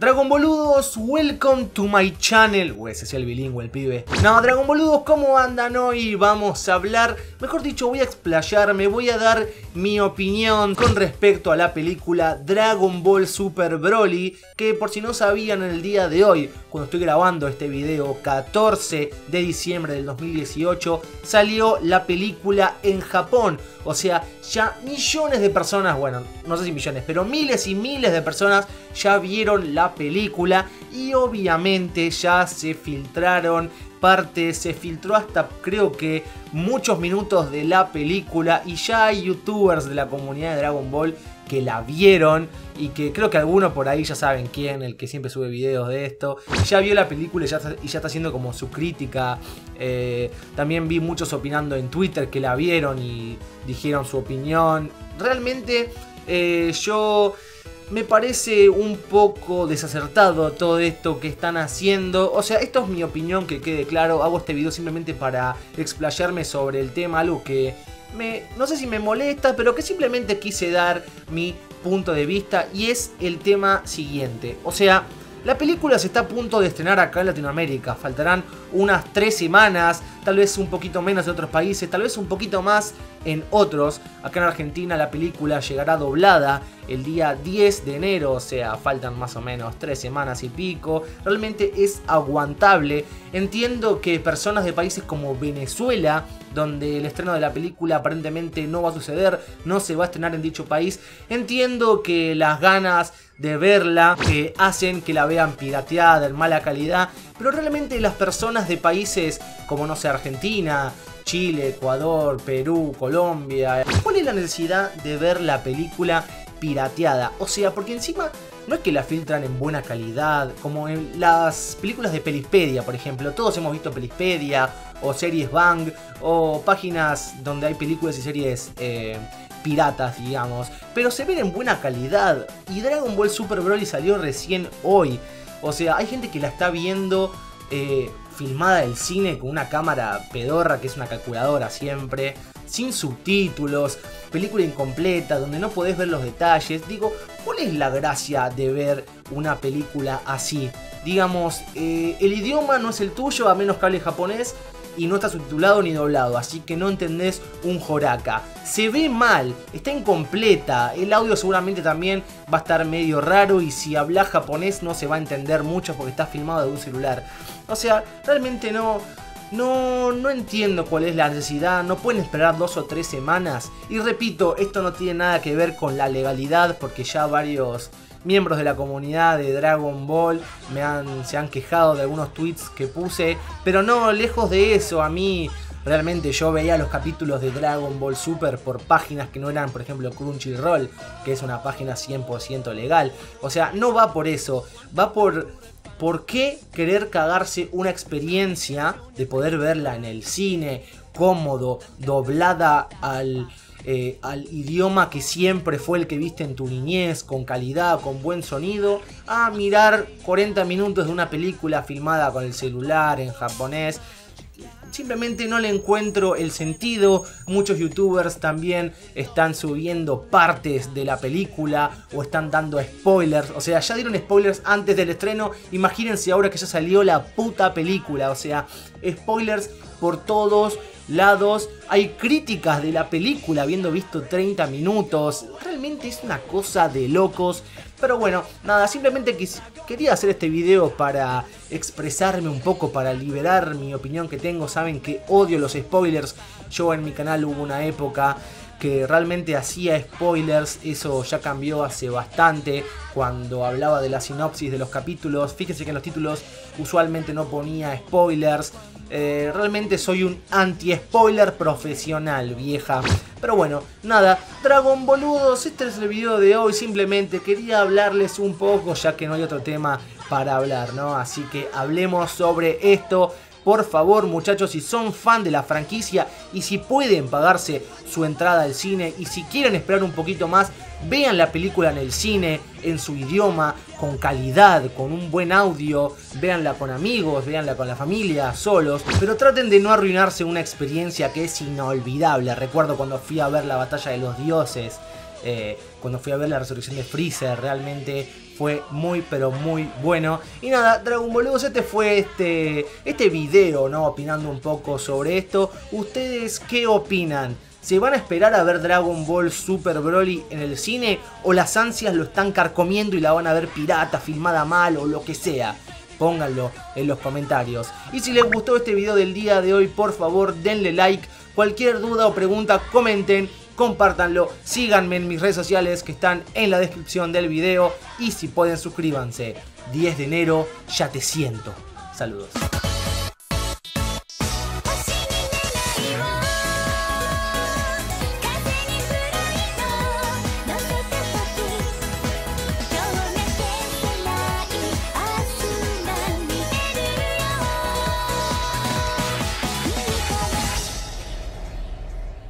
Dragon Boludos, welcome to my channel. Uy, ese es el bilingüe, el pibe. No, Dragon Boludos, ¿cómo andan hoy? Vamos a hablar, mejor dicho, voy a explayarme, voy a dar mi opinión con respecto a la película Dragon Ball Super Broly, que por si no sabían, en el día de hoy, cuando estoy grabando este video, 14 de diciembre del 2018, salió la película en Japón. O sea, ya millones de personas, bueno, no sé si millones, pero miles y miles de personas ya vieron la película y obviamente ya se filtraron partes, se filtró hasta creo que muchos minutos de la película y ya hay youtubers de la comunidad de Dragon Ball que la vieron y que creo que alguno por ahí, ya saben quién, el que siempre sube videos de esto, ya vio la película y ya está haciendo como su crítica. También vi muchos opinando en Twitter que la vieron y dijeron su opinión. Realmente yo... me parece un poco desacertado todo esto que están haciendo. O sea, esto es mi opinión, que quede claro. Hago este video simplemente para explayarme sobre el tema, algo que no sé si me molesta, pero que simplemente quise dar mi punto de vista. Y es el tema siguiente. O sea, la película se está a punto de estrenar acá en Latinoamérica. Faltarán unas 3 semanas, tal vez un poquito menos en otros países, tal vez un poquito más en otros. Acá en Argentina la película llegará doblada el día 10 de enero, o sea, faltan más o menos 3 semanas y pico. Realmente es aguantable. Entiendo que personas de países como Venezuela, donde el estreno de la película aparentemente no va a suceder, no se va a estrenar en dicho país, entiendo que las ganas de verla que hacen que la vean pirateada, en mala calidad, pero realmente las personas de países como, no sé, Argentina, Chile, Ecuador, Perú, Colombia, ¿cuál es la necesidad de ver la película pirateada? O sea, porque encima no es que la filtran en buena calidad, como en las películas de Pelispedia, por ejemplo. Todos hemos visto Pelispedia o series Bang o páginas donde hay películas y series piratas, digamos, pero se ven en buena calidad. Y Dragon Ball Super Broly salió recién hoy. O sea, hay gente que la está viendo filmada del cine con una cámara pedorra que es una calculadora siempre, sin subtítulos, película incompleta donde no podés ver los detalles. Digo, ¿cuál es la gracia de ver una película así? Digamos, el idioma no es el tuyo, a menos que hable japonés, y no está subtitulado ni doblado, así que no entendés un joraca. Se ve mal, está incompleta, el audio seguramente también va a estar medio raro y si hablas japonés no se va a entender mucho porque está filmado de un celular. O sea, realmente no entiendo cuál es la necesidad. No pueden esperar 2 o 3 semanas. Y repito, esto no tiene nada que ver con la legalidad, porque ya varios miembros de la comunidad de Dragon Ball se han quejado de algunos tweets que puse, pero no, lejos de eso. A mí, realmente, yo veía los capítulos de Dragon Ball Super por páginas que no eran, por ejemplo, Crunchyroll, que es una página 100% legal. O sea, no va por eso, va por qué querer cagarse una experiencia de poder verla en el cine, cómodo, doblada al idioma que siempre fue el que viste en tu niñez, con calidad, con buen sonido, a mirar 40 minutos de una película filmada con el celular en japonés. Simplemente no le encuentro el sentido. Muchos youtubers también están subiendo partes de la película o están dando spoilers. O sea, ya dieron spoilers antes del estreno, imagínense ahora que ya salió la puta película. O sea, spoilers por todos lados. Hay críticas de la película habiendo visto 30 minutos. Realmente es una cosa de locos. Pero bueno, nada, simplemente quería hacer este video para expresarme un poco, para liberar mi opinión que tengo. Saben que odio los spoilers. Yo en mi canal hubo una época que realmente hacía spoilers. Eso ya cambió hace bastante, cuando hablaba de la sinopsis de los capítulos. Fíjense que en los títulos usualmente no ponía spoilers. Realmente soy un anti-spoiler profesional, vieja. Pero bueno, nada, Dragon Boludos, este es el video de hoy. Simplemente quería hablarles un poco, ya que no hay otro tema para hablar, ¿no? Así que hablemos sobre esto. Por favor, muchachos, si son fan de la franquicia y si pueden pagarse su entrada al cine y si quieren esperar un poquito más, vean la película en el cine, en su idioma, con calidad, con un buen audio. Véanla con amigos, véanla con la familia, solos, pero traten de no arruinarse una experiencia que es inolvidable. Recuerdo cuando fui a ver la Batalla de los Dioses, cuando fui a ver la resurrección de Freezer, realmente fue muy pero muy bueno. Y nada, Dragon Ball, este fue este video, ¿no? Opinando un poco sobre esto. ¿Ustedes qué opinan? ¿Se van a esperar a ver Dragon Ball Super Broly en el cine? ¿O las ansias lo están carcomiendo y la van a ver pirata, filmada mal o lo que sea? Pónganlo en los comentarios. Y si les gustó este video del día de hoy, por favor denle like. Cualquier duda o pregunta, comenten, compártanlo. Síganme en mis redes sociales que están en la descripción del video. Y si pueden, suscríbanse. 10 de enero, ya te siento. Saludos.